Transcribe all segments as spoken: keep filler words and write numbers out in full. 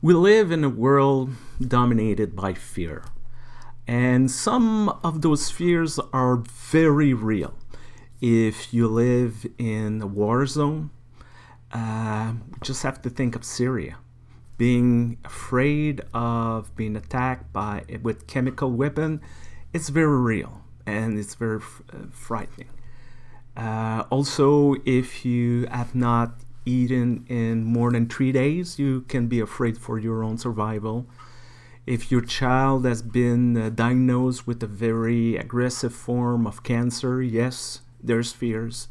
We live in a world dominated by fear, and some of those fears are very real. If you live in a war zone, uh, just have to think of Syria. Being afraid of being attacked by with chemical weapon, it's very real and it's very uh, frightening. Uh, also, if you have not eaten in more than three days, you can be afraid for your own survival. If your child has been uh, diagnosed with a very aggressive form of cancer, yes, there's fears.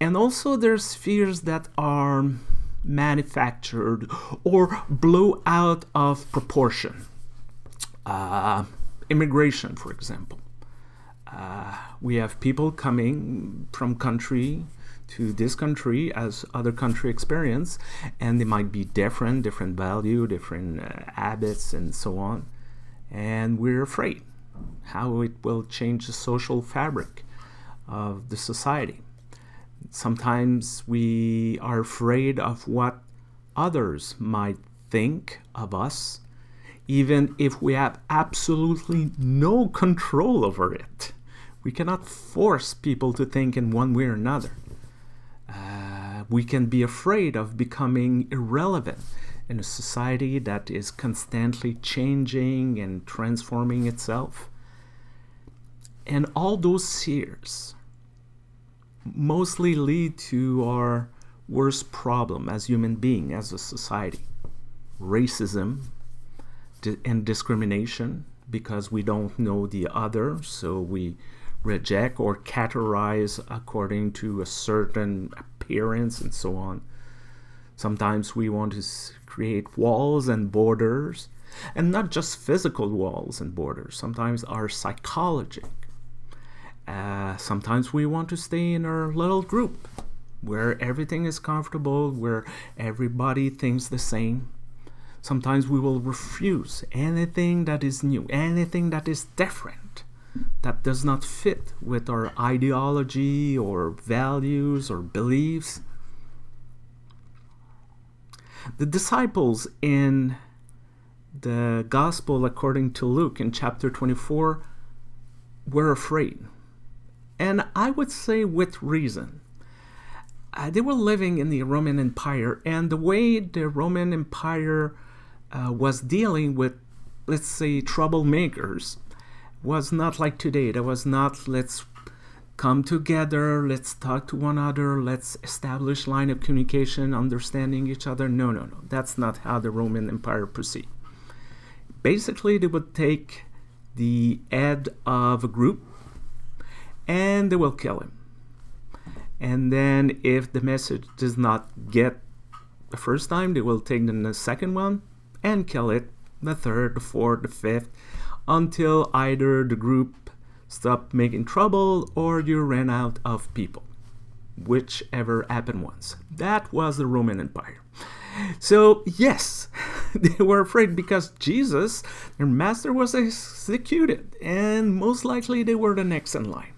And also there's fears that are manufactured or blown out of proportion. Uh, immigration, for example. Uh, we have people coming from country to this country as other country experience, and they might be different, different value, different uh, habits, and so on. And we're afraid how it will change the social fabric of the society. Sometimes we are afraid of what others might think of us, even if we have absolutely no control over it. We cannot force people to think in one way or another. Uh, we can be afraid of becoming irrelevant in a society that is constantly changing and transforming itself. And all those fears mostly lead to our worst problem as human beings, as a society. Racism and discrimination, because we don't know the other, so we reject or categorize according to a certain appearance and so on. Sometimes we want to create walls and borders, and not just physical walls and borders, sometimes are psychological. Uh, sometimes we want to stay in our little group where everything is comfortable, where everybody thinks the same. Sometimes we will refuse anything that is new, anything that is different, that does not fit with our ideology or values or beliefs. The disciples in the Gospel according to Luke in chapter twenty-four were afraid, and I would say with reason. Uh, they were living in the Roman Empire, and the way the Roman Empire Uh, was dealing with, let's say, troublemakers was not like today. There was not, let's come together, let's talk to one another, let's establish line of communication, understanding each other. No, no, no. That's not how the Roman Empire proceeded. Basically, they would take the head of a group and they will kill him. And then if the message does not get the first time, they will take the second one and kill it, the third, the fourth, the fifth, until either the group stopped making trouble or you ran out of people, whichever happened once. That was the Roman Empire. So yes, they were afraid because Jesus, their master, was executed, and most likely they were the next in line.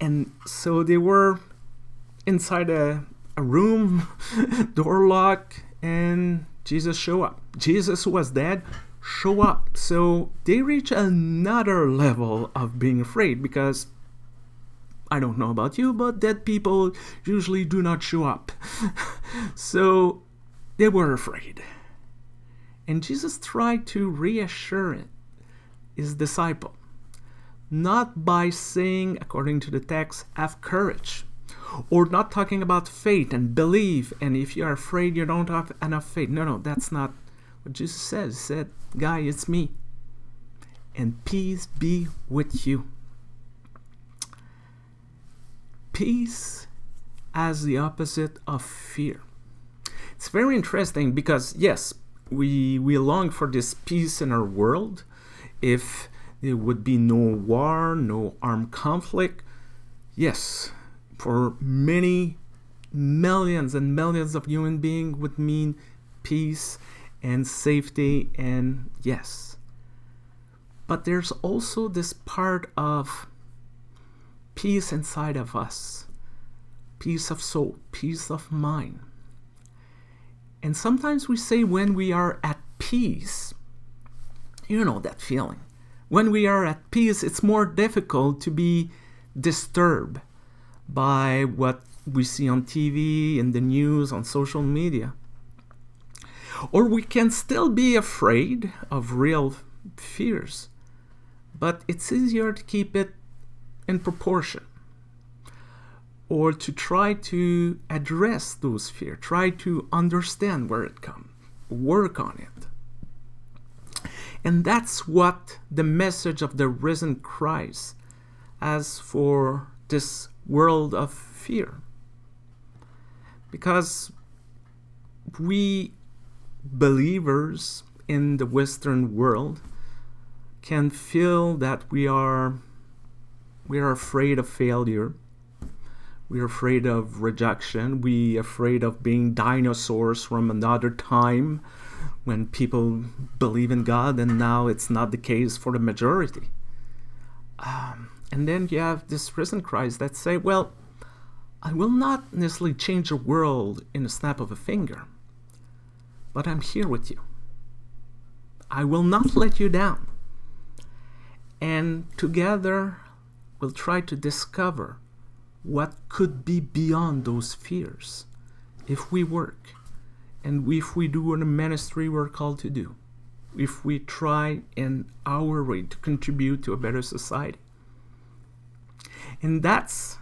And so they were inside a, a room, door locked, and Jesus show up. Jesus was dead, show up. So they reach another level of being afraid, because I don't know about you, but dead people usually do not show up. So they were afraid. And Jesus tried to reassure it, his disciple, not by saying, according to the text, have courage, or not talking about faith and belief, and if you are afraid, you don't have enough faith. No, no, that's not what Jesus says. He said, guy, it's me, and peace be with you. Peace as the opposite of fear. It's very interesting because, yes, we, we long for this peace in our world. If there would be no war, no armed conflict, yes, for many millions and millions of human beings would mean peace and safety and yes. But there's also this part of peace inside of us, peace of soul, peace of mind. And sometimes we say when we are at peace. You know that feeling. When we are at peace, it's more difficult to be disturbed by what we see on T V, in the news, on social media. Or we can still be afraid of real fears, but it's easier to keep it in proportion, or to try to address those fears, try to understand where it comes, work on it. And that's what the message of the risen Christ has for this world of fear. Because we believers in the Western world can feel that we are, we are afraid of failure, we are afraid of rejection, we are afraid of being dinosaurs from another time, when people believe in God, and now it's not the case for the majority. Um, and then you have this risen Christ that say, well, I will not necessarily change the world in a snap of a finger, but I'm here with you. I will not let you down. And together we'll try to discover what could be beyond those fears if we work. And if we do in the ministry we're called to do, if we try in our way to contribute to a better society. And that's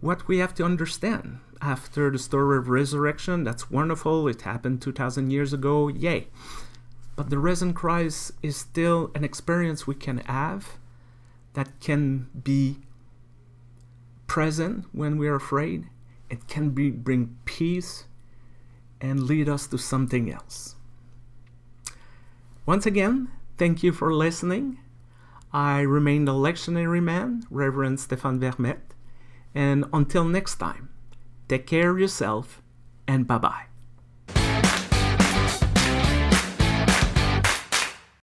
what we have to understand after the story of resurrection. That's wonderful, it happened two thousand years ago, yay. But the risen Christ is still an experience we can have that can be present when we are afraid. It can be, bring peace and lead us to something else. Once again, thank you for listening. I remain the Lectionary Man, Reverend Stéphane Vermette, and until next time, take care of yourself, and bye-bye.